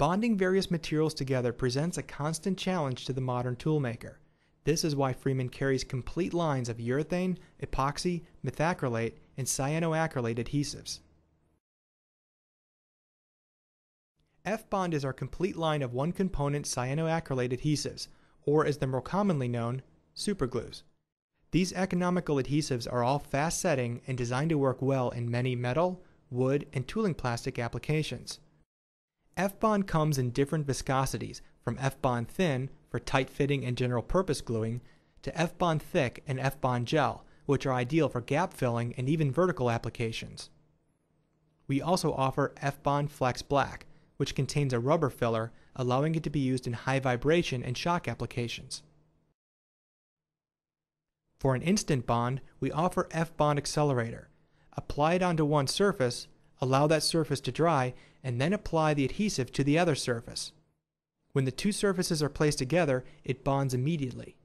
bonding various materials together presents a constant challenge to the modern toolmaker. This is why Freeman carries complete lines of urethane, epoxy, methacrylate, and cyanoacrylate adhesives. F-Bond is our complete line of one-component cyanoacrylate adhesives, or as they're more commonly known, superglues. These economical adhesives are all fast-setting and designed to work well in many metal, wood, and tooling plastic applications. F-Bond comes in different viscosities, from F-Bond thin, for tight-fitting and general-purpose gluing, to F-Bond thick and F-Bond gel, which are ideal for gap-filling and even vertical applications. We also offer F-Bond Flex Black, which contains a rubber filler, allowing it to be used in high vibration and shock applications. For an instant bond, we offer F-Bond Accelerator. Apply it onto one surface, allow that surface to dry, and then apply the adhesive to the other surface. When the two surfaces are placed together, it bonds immediately.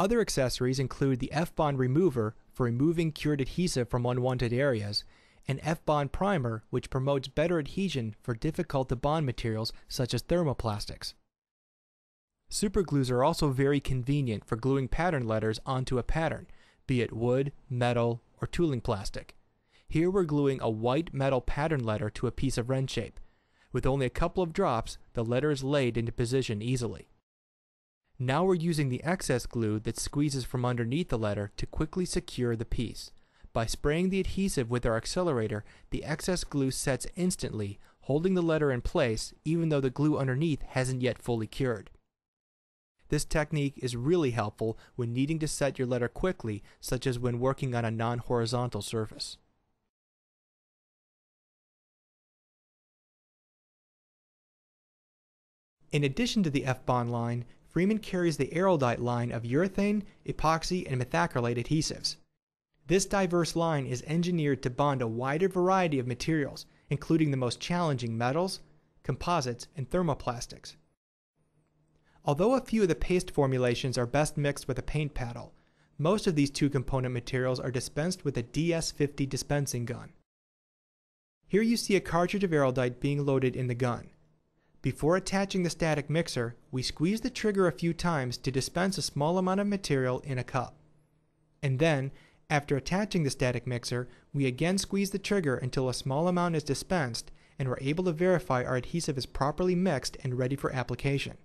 Other accessories include the F-Bond Remover for removing cured adhesive from unwanted areas, and F-Bond Primer, which promotes better adhesion for difficult-to-bond materials such as thermoplastics. Superglues are also very convenient for gluing pattern letters onto a pattern, be it wood, metal, or tooling plastic. Here we're gluing a white metal pattern letter to a piece of wren shape. With only a couple of drops, the letter is laid into position easily. Now we're using the excess glue that squeezes from underneath the letter to quickly secure the piece. By spraying the adhesive with our accelerator, the excess glue sets instantly, holding the letter in place even though the glue underneath hasn't yet fully cured. This technique is really helpful when needing to set your letter quickly, such as when working on a non-horizontal surface. In addition to the F-Bond line, Freeman carries the Araldite line of urethane, epoxy, and methacrylate adhesives. This diverse line is engineered to bond a wider variety of materials, including the most challenging metals, composites, and thermoplastics. Although a few of the paste formulations are best mixed with a paint paddle, most of these two-component materials are dispensed with a DS-50 dispensing gun. Here you see a cartridge of Araldite being loaded in the gun. Before attaching the static mixer, we squeeze the trigger a few times to dispense a small amount of material in a cup. And then, after attaching the static mixer, we again squeeze the trigger until a small amount is dispensed and we're able to verify our adhesive is properly mixed and ready for application.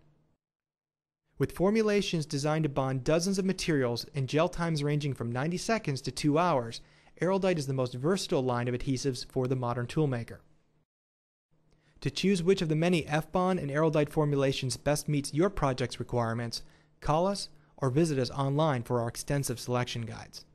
With formulations designed to bond dozens of materials and gel times ranging from 90 seconds to 2 hours, Araldite is the most versatile line of adhesives for the modern toolmaker. To choose which of the many F-Bond and Araldite formulations best meets your project's requirements, call us or visit us online for our extensive selection guides.